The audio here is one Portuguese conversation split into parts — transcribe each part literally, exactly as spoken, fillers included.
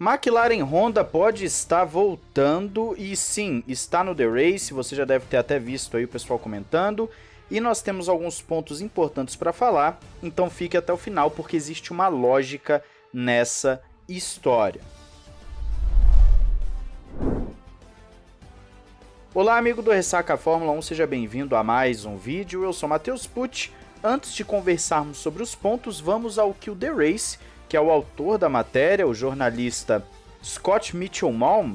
McLaren Honda pode estar voltando e sim, está no The Race, você já deve ter até visto aí o pessoal comentando. E nós temos alguns pontos importantes para falar, então fique até o final porque existe uma lógica nessa história. Olá amigo do Ressaca Fórmula um, seja bem-vindo a mais um vídeo, eu sou Matheus Pucci. Antes de conversarmos sobre os pontos, vamos ao que o The Race, que é o autor da matéria, o jornalista Scott Mitchell Malm,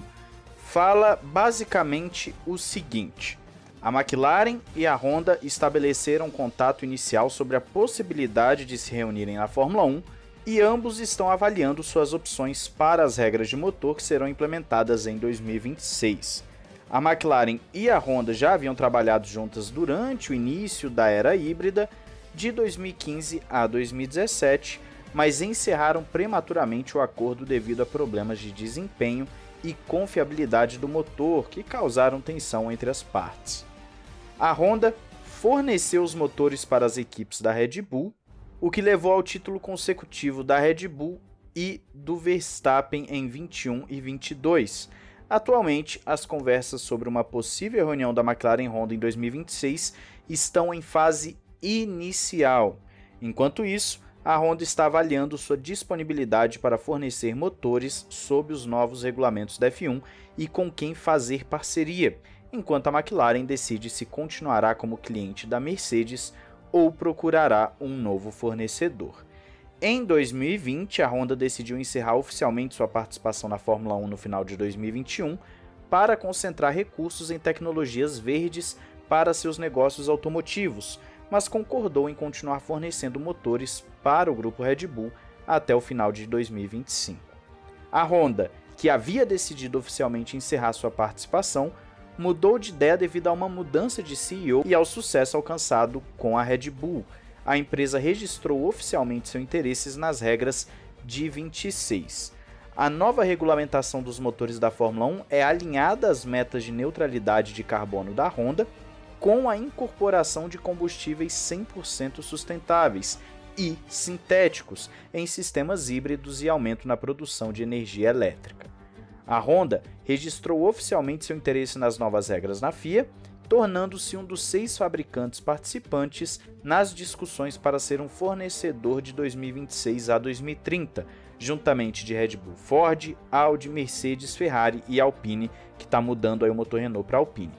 fala basicamente o seguinte: a McLaren e a Honda estabeleceram um contato inicial sobre a possibilidade de se reunirem na Fórmula um e ambos estão avaliando suas opções para as regras de motor que serão implementadas em dois mil e vinte e seis. A McLaren e a Honda já haviam trabalhado juntas durante o início da era híbrida de dois mil e quinze a dois mil e dezessete, mas encerraram prematuramente o acordo devido a problemas de desempenho e confiabilidade do motor que causaram tensão entre as partes. A Honda forneceu os motores para as equipes da Red Bull, o que levou ao título consecutivo da Red Bull e do Verstappen em vinte e um e vinte e dois. Atualmente, as conversas sobre uma possível reunião da McLaren Honda em dois mil e vinte e seis estão em fase inicial. Enquanto isso, a Honda está avaliando sua disponibilidade para fornecer motores sob os novos regulamentos da F um e com quem fazer parceria, enquanto a McLaren decide se continuará como cliente da Mercedes ou procurará um novo fornecedor. Em dois mil e vinte, a Honda decidiu encerrar oficialmente sua participação na Fórmula um no final de dois mil e vinte e um para concentrar recursos em tecnologias verdes para seus negócios automotivos, mas concordou em continuar fornecendo motores para o grupo Red Bull até o final de dois mil e vinte e cinco. A Honda, que havia decidido oficialmente encerrar sua participação, mudou de ideia devido a uma mudança de C E O e ao sucesso alcançado com a Red Bull. A empresa registrou oficialmente seus interesses nas regras de vinte e seis. A nova regulamentação dos motores da Fórmula um é alinhada às metas de neutralidade de carbono da Honda, com a incorporação de combustíveis cem por cento sustentáveis e sintéticos em sistemas híbridos e aumento na produção de energia elétrica. A Honda registrou oficialmente seu interesse nas novas regras na F I A, tornando-se um dos seis fabricantes participantes nas discussões para ser um fornecedor de dois mil e vinte e seis a dois mil e trinta, juntamente de Red Bull, Ford, Audi, Mercedes, Ferrari e Alpine, que está mudando aí o motor Renault para Alpine.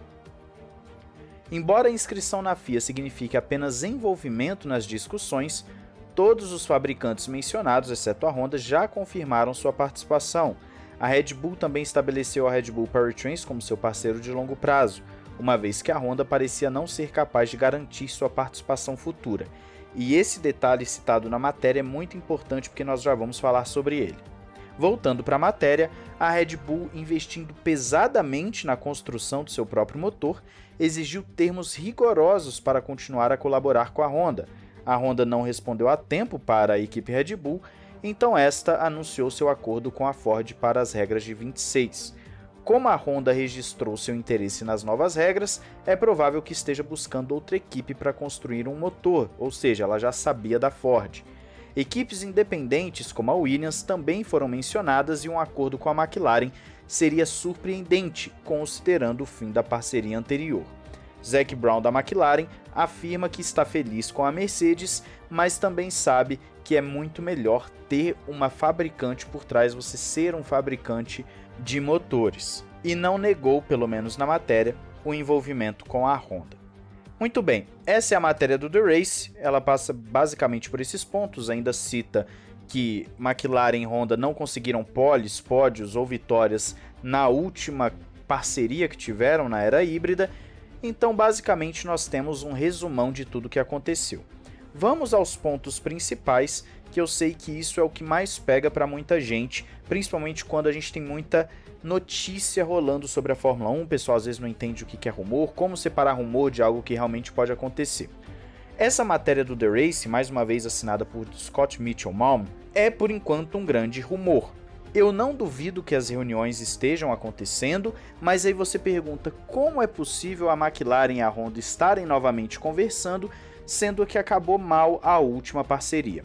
Embora a inscrição na F I A signifique apenas envolvimento nas discussões, todos os fabricantes mencionados, exceto a Honda, já confirmaram sua participação. A Red Bull também estabeleceu a Red Bull Powertrains como seu parceiro de longo prazo, uma vez que a Honda parecia não ser capaz de garantir sua participação futura. E esse detalhe citado na matéria é muito importante porque nós já vamos falar sobre ele. Voltando para a matéria, a Red Bull, investindo pesadamente na construção do seu próprio motor, exigiu termos rigorosos para continuar a colaborar com a Honda. A Honda não respondeu a tempo para a equipe Red Bull, então esta anunciou seu acordo com a Ford para as regras de vinte e seis. Como a Honda registrou seu interesse nas novas regras, é provável que esteja buscando outra equipe para construir um motor, ou seja, ela já sabia da Ford. Equipes independentes como a Williams também foram mencionadas e um acordo com a McLaren seria surpreendente, considerando o fim da parceria anterior. Zac Brown da McLaren afirma que está feliz com a Mercedes, mas também sabe que é muito melhor ter uma fabricante por trás, você ser um fabricante de motores, e não negou, pelo menos na matéria, o envolvimento com a Honda. Muito bem, essa é a matéria do The Race, ela passa basicamente por esses pontos, ainda cita que McLaren e Honda não conseguiram poles, pódios ou vitórias na última parceria que tiveram na era híbrida, então basicamente nós temos um resumão de tudo o que aconteceu. Vamos aos pontos principais, que eu sei que isso é o que mais pega para muita gente, principalmente quando a gente tem muita notícia rolando sobre a Fórmula um, o pessoal às vezes não entende o que é rumor, como separar rumor de algo que realmente pode acontecer. Essa matéria do The Race, mais uma vez assinada por Scott Mitchell Malm, é por enquanto um grande rumor. Eu não duvido que as reuniões estejam acontecendo, mas aí você pergunta como é possível a McLaren e a Honda estarem novamente conversando, sendo que acabou mal a última parceria.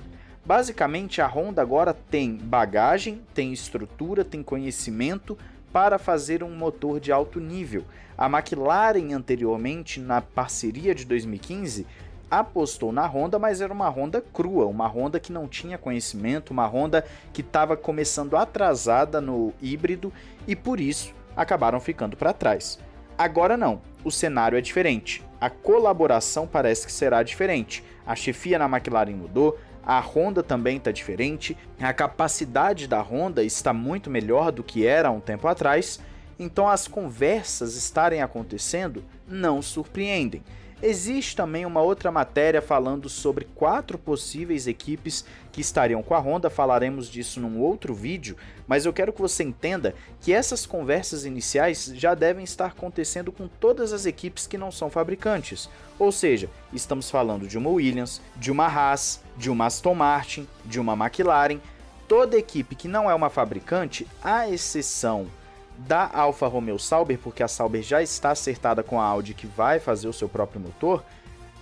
Basicamente, a Honda agora tem bagagem, tem estrutura, tem conhecimento para fazer um motor de alto nível. A McLaren anteriormente, na parceria de dois mil e quinze, apostou na Honda, mas era uma Honda crua, uma Honda que não tinha conhecimento, uma Honda que estava começando atrasada no híbrido e por isso acabaram ficando para trás. Agora não, o cenário é diferente, a colaboração parece que será diferente, a chefia na McLaren mudou, a Honda também está diferente, a capacidade da Honda está muito melhor do que era há um tempo atrás, então as conversas estarem acontecendo não surpreendem. Existe também uma outra matéria falando sobre quatro possíveis equipes que estariam com a Honda, falaremos disso num outro vídeo, mas eu quero que você entenda que essas conversas iniciais já devem estar acontecendo com todas as equipes que não são fabricantes, ou seja, estamos falando de uma Williams, de uma Haas, de uma Aston Martin, de uma McLaren, toda equipe que não é uma fabricante, à exceção da Alfa Romeo Sauber, porque a Sauber já está acertada com a Audi que vai fazer o seu próprio motor,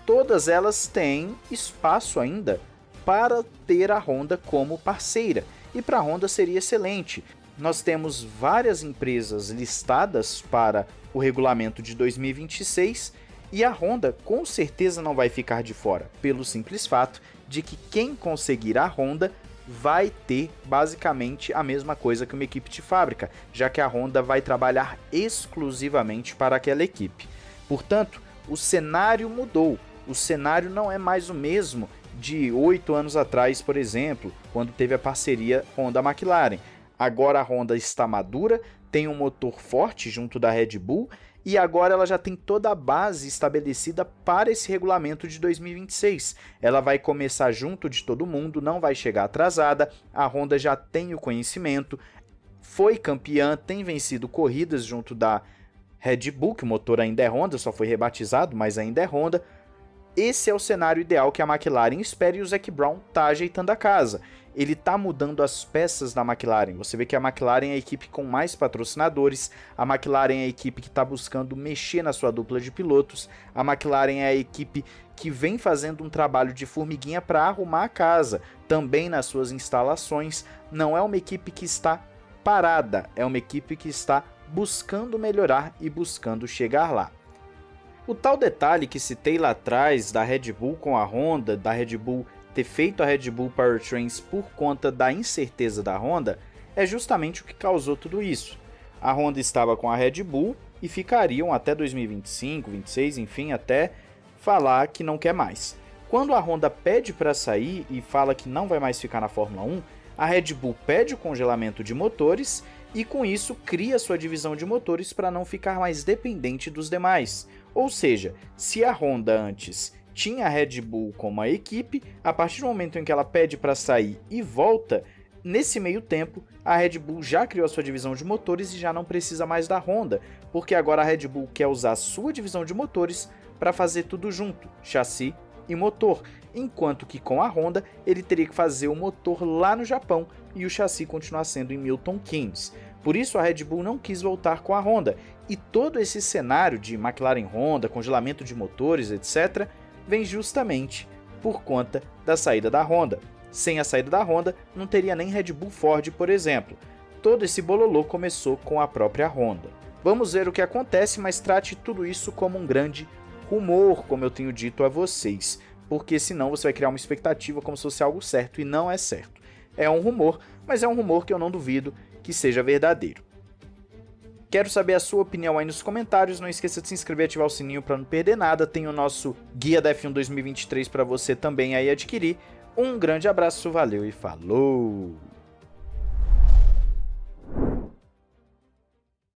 todas elas têm espaço ainda para ter a Honda como parceira, e para a Honda seria excelente. Nós temos várias empresas listadas para o regulamento de dois mil e vinte e seis e a Honda com certeza não vai ficar de fora, pelo simples fato de que quem conseguir a Honda vai ter basicamente a mesma coisa que uma equipe de fábrica, já que a Honda vai trabalhar exclusivamente para aquela equipe. Portanto, o cenário mudou, o cenário não é mais o mesmo de oito anos atrás, por exemplo, quando teve a parceria Honda-McLaren. Agora a Honda está madura, tem um motor forte junto da Red Bull e agora ela já tem toda a base estabelecida para esse regulamento de dois mil e vinte e seis. Ela vai começar junto de todo mundo, não vai chegar atrasada, a Honda já tem o conhecimento, foi campeã, tem vencido corridas junto da Red Bull, que o motor ainda é Honda, só foi rebatizado, mas ainda é Honda. Esse é o cenário ideal que a McLaren espera e o Zac Brown está ajeitando a casa. Ele está mudando as peças da McLaren, você vê que a McLaren é a equipe com mais patrocinadores, a McLaren é a equipe que está buscando mexer na sua dupla de pilotos, a McLaren é a equipe que vem fazendo um trabalho de formiguinha para arrumar a casa, também nas suas instalações. Não é uma equipe que está parada, é uma equipe que está buscando melhorar e buscando chegar lá. O tal detalhe que citei lá atrás da Red Bull com a Honda, da Red Bull ter feito a Red Bull Powertrains por conta da incerteza da Honda, é justamente o que causou tudo isso. A Honda estava com a Red Bull e ficariam até dois mil e vinte e cinco, vinte e seis, enfim, até falar que não quer mais. Quando a Honda pede para sair e fala que não vai mais ficar na Fórmula um, a Red Bull pede o congelamento de motores e com isso cria sua divisão de motores para não ficar mais dependente dos demais. Ou seja, se a Honda antes tinha a Red Bull como a equipe, a partir do momento em que ela pede para sair e volta, nesse meio tempo a Red Bull já criou a sua divisão de motores e já não precisa mais da Honda, porque agora a Red Bull quer usar a sua divisão de motores para fazer tudo junto, chassi e motor, enquanto que com a Honda ele teria que fazer o motor lá no Japão e o chassi continuar sendo em Milton Keynes. Por isso a Red Bull não quis voltar com a Honda, e todo esse cenário de McLaren-Honda, congelamento de motores, etcétera, vem justamente por conta da saída da Honda. Sem a saída da Honda, não teria nem Red Bull Ford, por exemplo. Todo esse bololô começou com a própria Honda. Vamos ver o que acontece, mas trate tudo isso como um grande rumor, como eu tenho dito a vocês, porque senão você vai criar uma expectativa como se fosse algo certo, e não é certo. É um rumor, mas é um rumor que eu não duvido que seja verdadeiro. Quero saber a sua opinião aí nos comentários, não esqueça de se inscrever e ativar o sininho para não perder nada, tem o nosso Guia da F um dois mil e vinte e três para você também aí adquirir. Um grande abraço, valeu e falou!